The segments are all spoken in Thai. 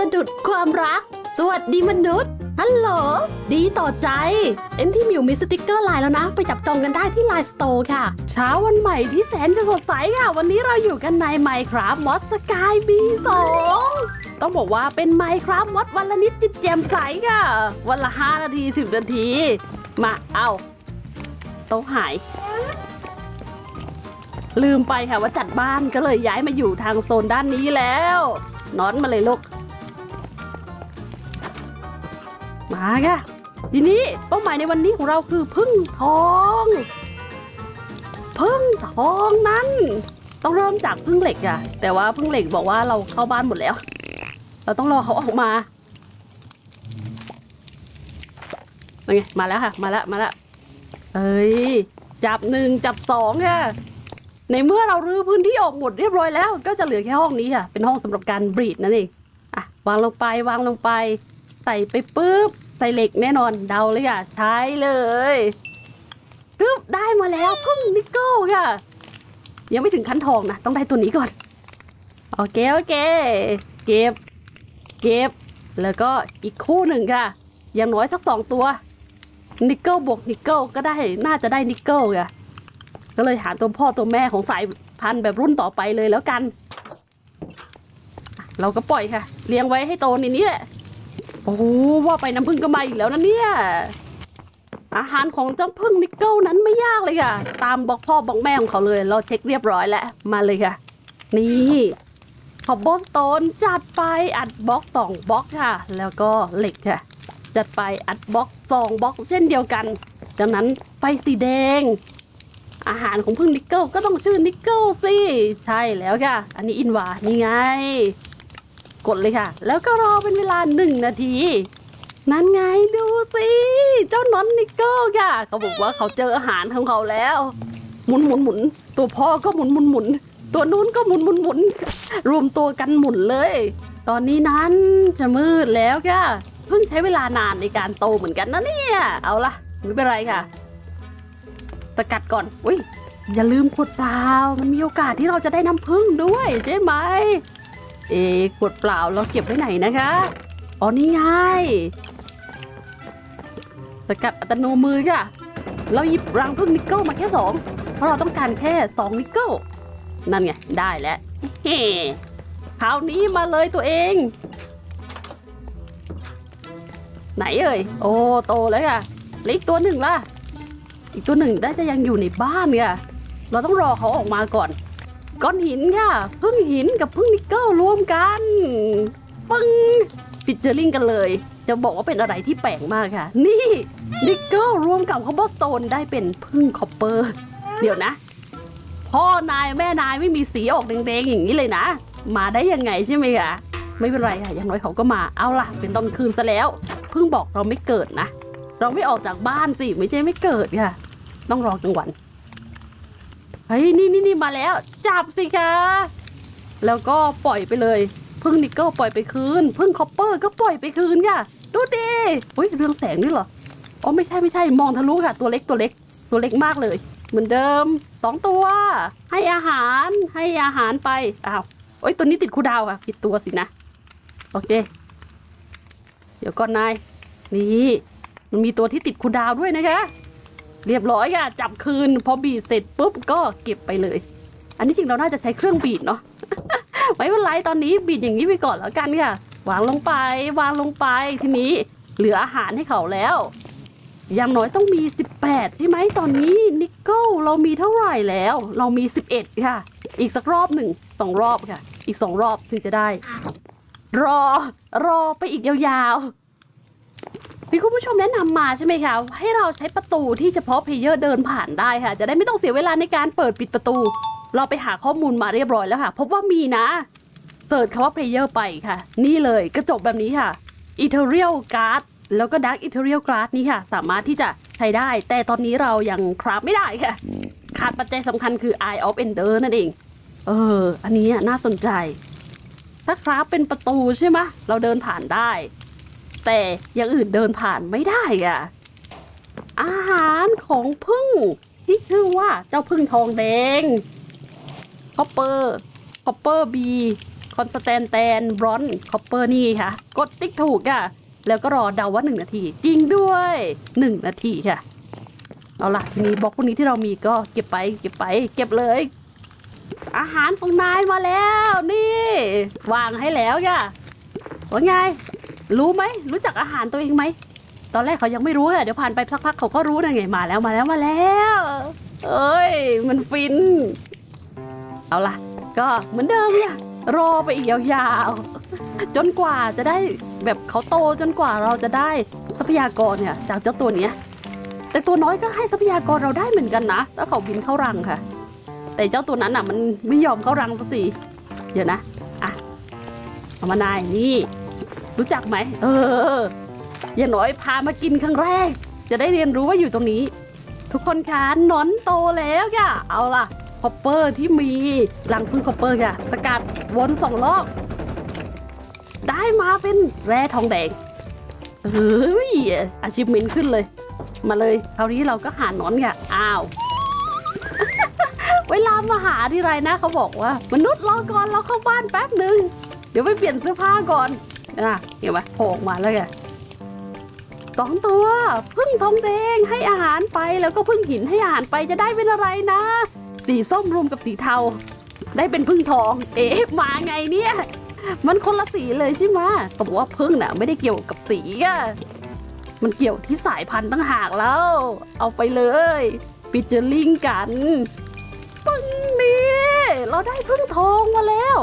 สะดุดความรักสวัสดีมนุษย์ฮัลโหลดีต่อใจเอ็มที่มิวมีสติกเกอร์ไลน์แล้วนะไปจับจองกันได้ที่ Line Store ค่ะเช้าวันใหม่ที่แสนจะสดใสค่ะวันนี้เราอยู่กันใน Minecraft Mod Sky B2 ต้องบอกว่าเป็น Minecraft Mod วันละนิดจิตแจ่มใสค่ะวันละ5นาที10นาทีมาเอาโต๊ะหายลืมไปค่ะว่าจัดบ้านก็เลยย้ายมาอยู่ทางโซนด้านนี้แล้วนอนมาเลยลูกมาค่ะทีนี้เป้าหมายในวันนี้ของเราคือพึ่งทองนั้นต้องเริ่มจากพึ่งเหล็กอะแต่ว่าพึ่งเหล็กบอกว่าเราเข้าบ้านหมดแล้วเราต้องรอเขาออกมาเป็นไงมาแล้วค่ะมาแล้วเอ้ยจับหนึ่งจับสองค่ะในเมื่อเรารื้อพื้นที่ออกหมดเรียบร้อยแล้วก็จะเหลือแค่ห้องนี้ค่ะเป็นห้องสำหรับการบรีดนั่นเองอ่ะวางลงไปใส่ไปปุ๊บใส่เหล็กแน่นอนเดาเลยค่ะใช้เลยปึ๊บได้มาแล้วพึ่งนิกเกิลค่ะยังไม่ถึงขั้นทองนะต้องได้ตัวนี้ก่อนโอเคเก็บแล้วก็อีกคู่หนึ่งค่ะอย่างน้อยสัก2ตัวนิกเกิลบวกนิกเกิลก็ได้น่าจะได้นิกเกิลค่ะก็เลยหาตัวพ่อตัวแม่ของสายพันธุ์แบบรุ่นต่อไปเลยแล้วกันเราก็ปล่อยค่ะเลี้ยงไว้ให้โตในนี้แหละโอ้ว่าไปน้ำผึ้งก็มาอีกแล้วนะเนี่ยอาหารของเจ้าผึ้งนิกเกิลนั้นไม่ยากเลยค่ะตามบอกพ่อบอกแม่ของเขาเลยเราเช็คเรียบร้อยแล้วมาเลยค่ะนี่ขอบบล็อกโตนจัดไปอัดบล็อก2บล็อกค่ะแล้วก็เหล็กค่ะจัดไปอัดบล็อก2บล็อกเช่นเดียวกันดังนั้นไฟสีแดงอาหารของผึ้งนิกเกิลก็ต้องชื่อนิกเกิลสิใช่แล้วค่ะอันนี้อินวานี่ไงกดเลยค่ะแล้วก็รอเป็นเวลา1นาทีนั่นไงดูสิเจ้านอนนิกเกิลค่ะเขาบอกว่าเขาเจออาหารของเขาแล้วหมุนตัวพ่อก็หมุนตัวนู้นก็หมุนรวมตัวกันหมุนเลยตอนนี้นั้นจะมืดแล้วค่ะเพิ่งใช้เวลานานในการโตเหมือนกันนะเนี่ยเอาล่ะไม่เป็นไรค่ะสกัดก่อนอุ้ยอย่าลืมขวดเปล่ามันมีโอกาสที่เราจะได้น้ำผึ้งด้วยใช่ไหมขวดเปล่าเราเก็บไว้ไหนนะคะอ๋อนี่ไงสกัดอัตโนมือค่ะเราหยิบรังผึ้งนิกเกิลมาแค่2เพราะเราต้องการแค่2นิกเกิลนั่นไงได้แล้วคราวนี้มาเลยตัวเองไหนเอ่ยโอ้โตแล้วค่ะแล้วอีกตัวหนึ่งล่ะอีกตัวหนึ่งได้จะยังอยู่ในบ้านค่ะเราต้องรอเขาออกมาก่อนก้อนหินค่ะพึ่งหินกับพึ่งนิกเกิลรวมกันปึ้งฟิชเชอร์ลิงกันเลยจะบอกว่าเป็นอะไรที่แปลกมากค่ะนี่นิกเกิลรวมกับคอปเปอร์สโตนได้เป็นพึ่งคอปเปอร์เดี๋ยวนะพ่อนายแม่นายไม่มีสีออกแดงๆอย่างนี้เลยนะมาได้ยังไงใช่ไหมคะไม่เป็นไรค่ะอย่างน้อยเขาก็มาเอาล่ะเป็นตอนคืนซะแล้วพึ่งบอกเราไม่เกิดนะเราไม่ออกจากบ้านสิไม่ใช่ไม่เกิดค่ะต้องรอกลางวันเฮ้ยนี่มาแล้วจับสิคะแล้วก็ปล่อยไปเลยพึ่งนิกเกิลปล่อยไปคืนพึ่งคอปเปอร์ก็ปล่อยไปคืนค่ะดูดิเฮ้ยเรื่องแสงนี่เหรออ๋อไม่ใช่มองทะลุค่ะตัวเล็กมากเลยเหมือนเดิม2ตัวให้อาหารไปอ้าวโอ้ยตัวนี้ติดคูดาวค่ะผิดตัวสินะโอเคเดี๋ยวก่อนนายนี่มันมีตัวที่ติดคูดาวด้วยนะคะเรียบร้อยค่ะจับคืนพอบีดเสร็จปุ๊บก็เก็บไปเลยอันนี้จริงเราน่าจะใช้เครื่องบีดเนาะ ไม่เป็นไรตอนนี้บีดอย่างนี้ไปก่อนแล้วกันค่ะวางลงไปทีนี้เหลืออาหารให้เขาแล้วอย่างน้อยต้องมี18ใช่ไหมตอนนี้นิกเกิลเรามีเท่าไหร่แล้วเรามี11ค่ะอีกสักรอบหนึ่ง2รอบค่ะอีก2รอบถึงจะได้รอไปอีกยาวๆมีคุณผู้ชมแนะนำมาใช่ไหมคะให้เราใช้ประตูที่เฉพาะเพลเยอร์เดินผ่านได้ค่ะจะได้ไม่ต้องเสียเวลาในการเปิดปิดประตูเราไปหาข้อมูลมาเรียบร้อยแล้วค่ะพบว่ามีนะเสิร์ชคำว่าเพลเยอร์ไปค่ะนี่เลยกระจกแบบนี้ค่ะอีเทเรียลการ์ดแล้วก็ดักอีเทเรียลการ์ดนี่ค่ะสามารถที่จะใช้ได้แต่ตอนนี้เรายังคราฟไม่ได้ค่ะขาดปัจจัยสำคัญคือ Eye of Ender นั่นเองอันนี้น่าสนใจถ้าคราฟเป็นประตูใช่ไหมเราเดินผ่านได้แต่อย่างอื่นเดินผ่านไม่ได้อ่ะอาหารของผึ้งที่ชื่อว่าเจ้าผึ้งทองแดงคอปเปอร์บีค อนสแตนแตนบรอนซ์คอปเปอร์นี่ค่ะกดติ๊กถูกค่ะแล้วก็รอเดาว่า1 นาทีจริงด้วย1 นาทีค่ะเอาล่ะทีนี้บล็อกพวกนี้ที่เรามีก็เก็บไปเก็บเลยอาหารของนายมาแล้วนี่วางให้แล้วค่ะว่าไงรู้ไหมรู้จักอาหารตัวเองไหมตอนแรกเขายังไม่รู้ค่ะเดี๋ยวผ่านไปสักพักเขาก็รู้นะไงมาแล้วเอ้ยมันฟินเอาล่ะก็เหมือนเดิมค่ะรอไปอีกยาวๆจนกว่าจะได้แบบเขาโตจนกว่าเราจะได้ทรัพยากรเนี่ยจากเจ้าตัวเนี้ยแต่ตัวน้อยก็ให้ทรัพยากรเราได้เหมือนกันนะถ้าเขาบินเข้ารังค่ะแต่เจ้าตัวนั้นอ่ะมันไม่ยอมเข้ารังสักทีเดี๋ยวนะอ่ะเอามานายนี่รู้จักไหมอย่างน้อยพามากินครั้งแรกจะได้เรียนรู้ว่าอยู่ตรงนี้ทุกคนคะนอนโตแล้วค่ะเอาล่ะคอปเปอร์ที่มีรังพึ่งคอปเปอร์ค่ะสกัดวน2รอบได้มาเป็นแร่ทองแดงเฮ้ยอาชีพมินขึ้นเลยมาเลยคราวนี้เราก็หาหนอนค่ะอ้าว เวลามาหาที่ไรนะเขาบอกว่ามนุษย์รอก่อนเราเข้าบ้านแป๊บหนึ่งเดี๋ยวไปเปลี่ยนเสื้อผ้าก่อนอ่ะเห็นไหมโผล่ออกมาแล้วค่ะ2 ตัวพึ่งทองแดงให้อาหารไปแล้วก็พึ่งหินให้อาหารไปจะได้เป็นอะไรนะสีส้มรวมกับสีเทาได้เป็นพึ่งทองเอ๊ะมาไงเนี่ยมันคนละสีเลยใช่ไหมแต่บอกว่าพึ่งน่ะไม่ได้เกี่ยวกับสีอ่ะมันเกี่ยวที่สายพันธุ์ตั้งหากแล้วเอาไปเลยปิดเจอลิงกันพึ่งนี้เราได้พึ่งทองมาแล้ว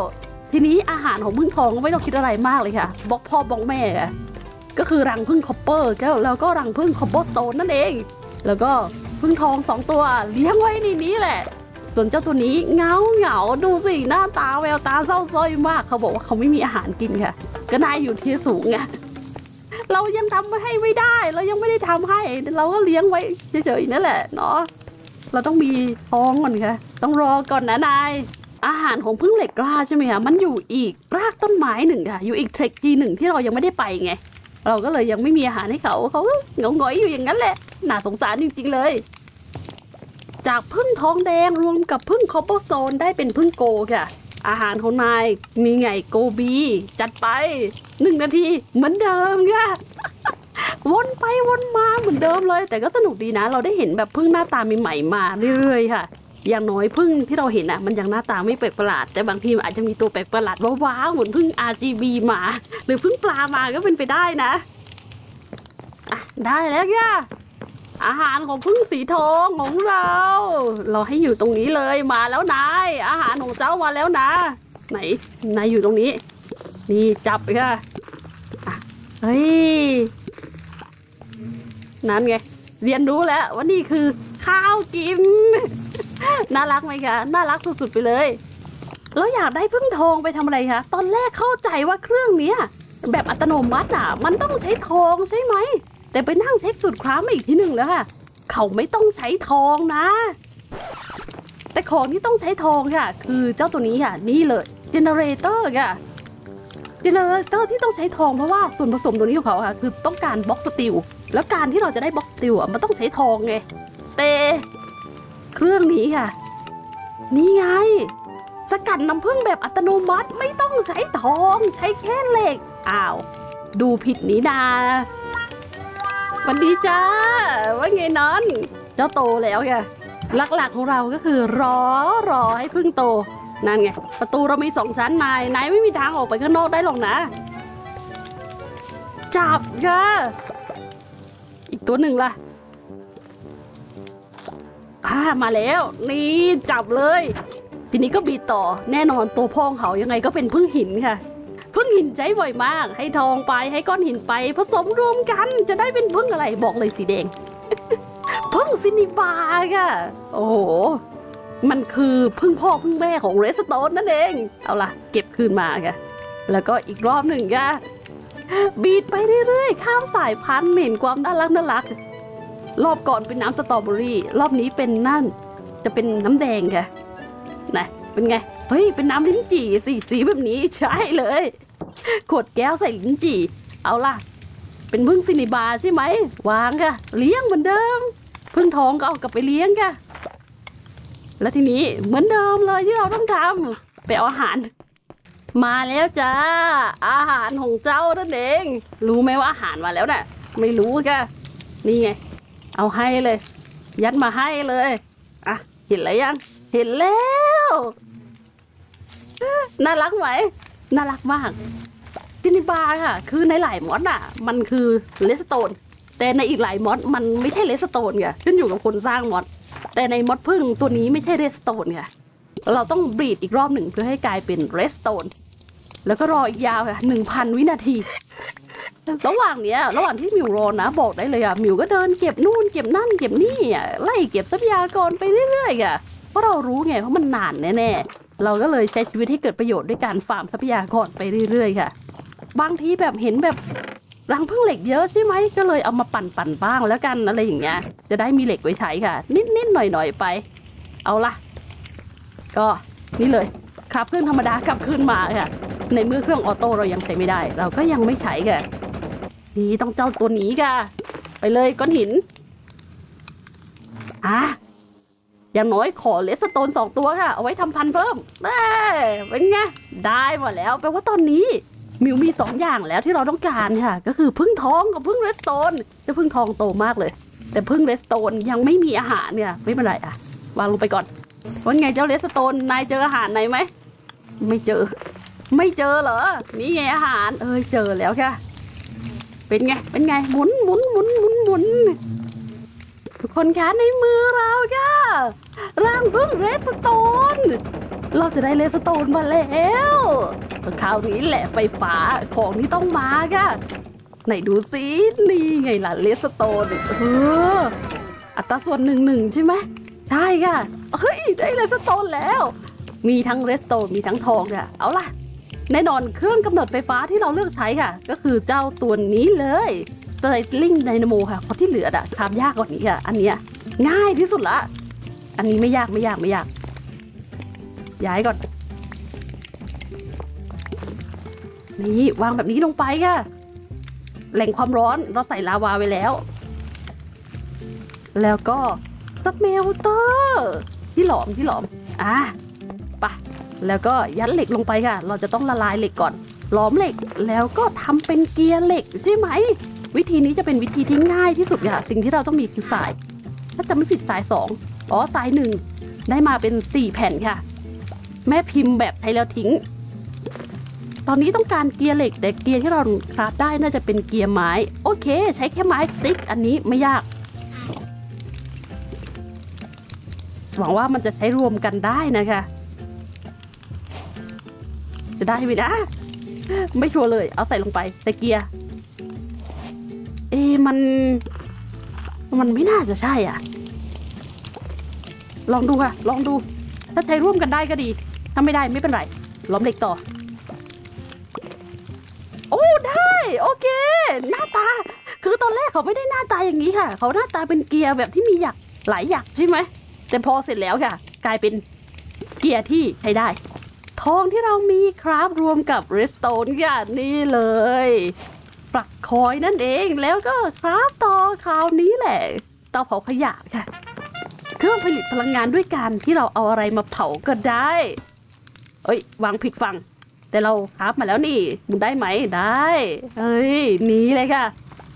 ทีนี้อาหารของพึ่งทองก็ไม่ต้องคิดอะไรมากเลยค่ะบอกพ่อบอกแม่ก็คือรังพึ่งคอปเปอร์แล้วก็รังพึ่งคอปเปอร์สโตนนั่นเองแล้วก็พึ่งทอง2 ตัวเลี้ยงไว้ในนี้แหละส่วนเจ้าตัวนี้เหงาดูสิหน้าตาแววตาเศร้าส้อยมากเขาบอกว่าเขาไม่มีอาหารกินค่ะก็นายอยู่ที่สูงไงเรายังทำให้ไม่ได้เรายังไม่ได้ทำให้เราก็เลี้ยงไว้เฉยๆนั่นแหละเนาะเราต้องมีท้องก่อนค่ะต้องรอก่อนนะนายอาหารของพึ่งเหล็กกล้าใช่ไหมคะมันอยู่อีกรากต้นไม้1ค่ะอยู่อีกเทรคที1ที่เรายังไม่ได้ไปไงเราก็เลยยังไม่มีอาหารให้เขางอยๆอยู่อย่างนั้นแหละน่าสงสารจริงๆเลยจากพึ่งทองแดงรวมกับพึ่งคอปเปอร์สโตนได้เป็นพึ่งโกค่ะอาหารของนายมีไงโกบีจัดไป1 นาทีเหมือนเดิมค่ะวนไปวนมาเหมือนเดิมเลยแต่ก็สนุกดีนะเราได้เห็นแบบพึ่งหน้าตาใหม่ๆมาเรื่อยๆค่ะอย่างน้อยพึ่งที่เราเห็นอ่ะมันยังหน้าตาไม่แปลกประหลาดแต่บางทีอาจจะมีตัวแปลกประหลาดว้าวๆเหมือนพึ่ง RGB มาหรือพึ่งปลามาก็เป็นไปได้นะอ่ะได้แล้วค่ะอาหารของพึ่งสีทองของเราให้อยู่ตรงนี้เลยมาแล้วนายอาหารของเจ้ามาแล้วนะไหนนายอยู่ตรงนี้นี่จับค่ะอ่ะเฮ้ยนั่นไงเรียนรู้แล้วว่านี่คือข้าวกินน่ารักไหมคะน่ารักสุดๆไปเลยแล้วอยากได้พึ่งทองไปทำอะไรคะตอนแรกเข้าใจว่าเครื่องนี้แบบอัตโนมัติอ่ะมันต้องใช้ทองใช่ไหมแต่ไปนั่งเช็คสุดครามาอีกทีหนึ่งแล้วค่ะเขาไม่ต้องใช้ทองนะแต่ของที่ต้องใช้ทองค่ะคือเจ้าตัวนี้ค่ะนี่เลยเจเนเรเตอร์ค่ะเจเนเรเตอร์ที่ต้องใช้ทองเพราะว่าส่วนผสมตัวนี้ของเขาค่ะคือต้องการบล็อกสตีลแล้วการที่เราจะได้บล็อกสตีลมันต้องใช้ทองไงแต่เครื่องนี้ค่ะนี่ไงสกัดน้ำผึ้งแบบอัตโนมัติไม่ต้องใช้ทองใช้แค่เหล็กอ้าวดูผิดนี่นาวันดีจ้าว่าไงนอนเจ้าโตแล้วไงหลักๆของเราก็คือรอให้พึ่งโตนั่นไงประตูเรามี2ชั้นนายไม่มีทางออกไปข้างนอกได้หรอกนะจับไงอีกตัวหนึ่งล่ะมาแล้วนี่จับเลยทีนี้ก็บีต่อแน่นอนตัวพ่องเขายังไงก็เป็นพึ่งหินค่ะพึ่งหินใช้บ่อยมากให้ทองไปให้ก้อนหินไปผสมรวมกันจะได้เป็นพึ่งอะไรบอกเลยสีแดง พึ่งซินิบาค่ะโอ้โหมันคือพึ่งพ่อพึ่งแม่ของเรสโตนนั่นเองเอาล่ะเก็บคืนมาค่ะแล้วก็อีกรอบหนึ่งค่ะบีดไปเรื่อยๆข้ามสายพันธุ์เห็นความน่ารักรอบก่อนเป็นน้ำสตรอเบอรี่รอบนี้เป็นนั่นจะเป็นน้ำแดงค่ะนะเป็นไงเฮ้ยเป็นน้ำลิ้นจี่สีแบบนี้ใช่เลยขวดแก้วใส่ลิ้นจี่เอาล่ะเป็นพึ่งซินิบาใช่ไหมวางค่ะเลี้ยงเหมือนเดิมพึ่งทองก็เอากลับไปเลี้ยงค่ะแล้วทีนี้เหมือนเดิมเลยที่เราต้องทำไปเอาอาหาร มาแล้วจ้าอาหารของเจ้านั่นเองรู้ไหมว่าอาหารมาแล้วน่ะไม่รู้ค่ะนี่ไงเอาให้เลยยัดมาให้เลยอ่ะเห็นแล้วยังเห็นแล้วน่ารักไหมน่ารักมากจินิบาค่ะคือในหลายมอสอ่ะมันคือเลสโตนแต่ในอีกหลายมอสมันไม่ใช่เลสโตนค่ะขึ้นอยู่กับคนสร้างมอสแต่ในมอสพึ่งตัวนี้ไม่ใช่เลสโตนค่ะเราต้องบรีดอีกรอบหนึ่งเพื่อให้กลายเป็นเรสโตนแล้วก็รออีกยาวค่ะ 1,000 วินาทีระหว่างที่มิวรอนะบอกได้เลยอ่ะมิวก็เดินเก็บนู่นเก็บนั่นเก็บนี่อ่ะไล่เก็บทรัพยากรไปเรื่อยๆอ่ะเพราะเรารู้ไงเพราะมันนานแน่ๆเราก็เลยใช้ชีวิตให้เกิดประโยชน์ด้วยการฟาร์มทรัพยากรไปเรื่อยๆค่ะบางทีแบบเห็นแบบรังผึ้งเหล็กเยอะใช่ไหมก็เลยเอามาปั่นบ้างแล้วกันอะไรอย่างเงี้ยจะได้มีเหล็กไว้ใช้ค่ะนิดๆหน่อยๆไปเอาละก็นี่เลยครับเครื่องธรรมดากลับคืนมาค่ะในเมื่อเครื่องออโต้เรายังใช้ไม่ได้เราก็ยังไม่ใช้ค่ะนี่ต้องเจ้าตัวนี้ค่ะไปเลยก้อนหินอ่ะอย่างน้อยขอเลสโตน2ตัวค่ะเอาไว้ทำพันธุ์เพิ่มเป็นไงได้หมดแล้วแปลว่าตอนนี้มิวมี2อย่างแล้วที่เราต้องการค่ะก็คือพึ่งทองกับพึ่งเลสโตนแต่พึ่งทองโตมากเลยแต่พึ่งเลสโตนยังไม่มีอาหารเนี่ยไม่เป็นไรอ่ะวางลงไปก่อนว่าไงเจ้าเลสโตนนายเจออาหารไหนไหมไม่เจอเหรอนี่ไงอาหารเจอแล้วค่ะเป็นไงหมุนทุกคนคะในมือเราค่ะร่างพึ่งเลสโตนเราจะได้เลสโตนมาแล้วคราวนี้แหละไฟฟ้าของที่ต้องมาค่ะไหนดูสินี่ไงล่ะเลสโตนอัตราส่วน1:1ใช่ไหมใช่ค่ะเฮ้ยได้เลสโตนแล้วมีทั้งเลสโตนมีทั้งทองค่ะเอาล่ะแน่นอนเครื่องกำเนิดไฟฟ้าที่เราเลือกใช้ค่ะก็คือเจ้าตัวนี้เลยสเตตลิงไดนาโมค่ะเพราะที่เหลืออะทำยากกว่านี้ค่ะอันนี้ง่ายที่สุดละอันนี้ไม่ยากย้ายก่อนนี่วางแบบนี้ลงไปค่ะแหล่งความร้อนเราใส่ลาวาไว้แล้วแล้วก็สเมลเตอร์ที่หลอมอ่ะไปแล้วก็ยัดเหล็กลงไปค่ะเราจะต้องละลายเหล็กก่อนหลอมเหล็กแล้วก็ทำเป็นเกียร์เหล็กใช่ไหมวิธีนี้จะเป็นวิธีที่ง่ายที่สุดค่ะสิ่งที่เราต้องมีคือสายถ้าจะไม่ผิดสาย2อ๋อสาย1ได้มาเป็น4แผ่นค่ะแม่พิมพ์แบบใช้แล้วทิ้งตอนนี้ต้องการเกียร์เหล็กแต่เกียร์ที่เราคราฟได้น่าจะเป็นเกียร์ไม้โอเคใช้แค่ไม้สติ๊กอันนี้ไม่ยากหวังว่ามันจะใช้รวมกันได้นะคะจะได้ไหมนะไม่ชัวร์เลยเอาใส่ลงไปแต่เกียร์มันไม่น่าจะใช่อ่ะลองดูถ้าใช้ร่วมกันได้ก็ดีถ้าไม่ได้ไม่เป็นไรล้อมเหล็กต่อโอ้ได้โอเคหน้าตาคือตอนแรกเขาไม่ได้หน้าตาอย่างนี้ค่ะเขาหน้าตาเป็นเกียร์แบบที่มีหยักหลายหยักใช่ไหมแต่พอเสร็จแล้วค่ะกลายเป็นเกียร์ที่ใช้ได้ทองที่เรามีครับรวมกับเรสโตนค่ะนี่เลยปลักคอยนั่นเองแล้วก็ครับต่อคราวนี้แหละเตาเผาขยะค่ะเครื่องผลิตพลังงานด้วยการที่เราเอาอะไรมาเผาก็ได้เอ้ยวางผิดฝั่งแต่เราครับมาแล้วนี่หมุนได้ไหมได้เอ้ยนี่เลยค่ะ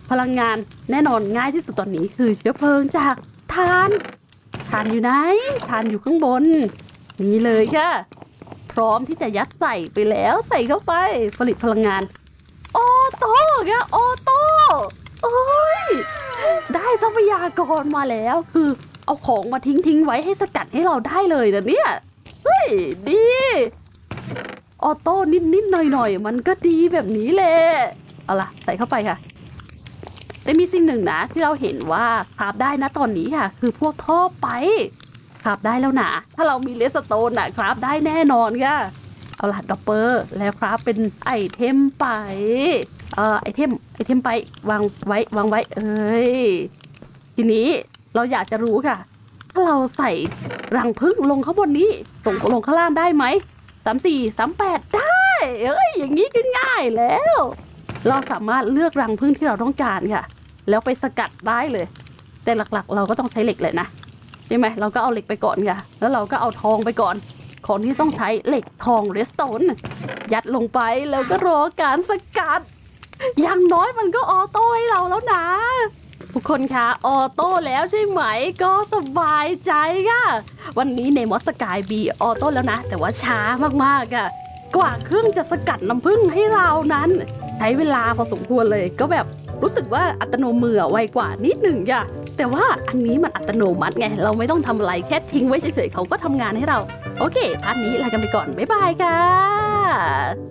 พลังงานแน่นอนง่ายที่สุดตอนนี้คือเชื้อเพลิงจากถ่านอยู่ไหนถ่านอยู่ข้างบนนี่เลยค่ะพร้อมที่จะยัดใส่ไปแล้วใส่เข้าไปผลิตพลังงานออโต้ค่ะออโต้โอ้ยได้ทรัพยากรมาแล้วคือเอาของมาทิ้งไว้ให้สกัดให้เราได้เลยนะเนี่ยเฮ้ยดีออโต้นิดหน่อยมันก็ดีแบบนี้แหละเอาล่ะใส่เข้าไปค่ะแต่มีสิ่งหนึ่งนะที่เราเห็นว่าขับได้นะตอนนี้ค่ะคือพวกท่อไปขับได้แล้วนะถ้าเรามีเลสโตนนะขับได้แน่นอนค่ะเอาล่ะดอปเปอร์แล้วครับเป็นไอเทมไปไอเทมไปวางไว้เอ้ยทีนี้เราอยากจะรู้ค่ะถ้าเราใส่รังผึ้งลงข้างบนนี้ลงข้างล่างได้ไหม3438ได้เอ้ยอย่างนี้ก็ง่ายแล้วเราสามารถเลือกรังผึ้งที่เราต้องการค่ะแล้วไปสกัดได้เลยแต่หลักๆเราก็ต้องใช้เหล็กเลยนะใช่ไหมเราก็เอาเหล็กไปก่อนค่ะแล้วเราก็เอาทองไปก่อนของที่ต้องใช้เหล็กทองเรสโตน ยัดลงไปแล้วก็รอการสกัดอย่างน้อยมันก็ออโต้ให้เราแล้วนะทุกคนคะออโต้แล้วใช่ไหมก็สบายใจค่ะวันนี้ในมอสกายบีออโต้แล้วนะแต่ว่าช้ามากๆอ่ะกว่าเครื่องจะสกัดน้ำผึ้งให้เรานั้นใช้เวลาพอสมควรเลยก็แบบรู้สึกว่าอัตโนมือไวกว่านิดหนึ่งค่ะแต่ว่าอันนี้มันอัตโนมัติไงเราไม่ต้องทำอะไรแค่ทิ้งไว้เฉยๆเขาก็ทำงานให้เราโอเคพาร์ทนี้ลากันไปก่อนบ๊ายบายค่ะ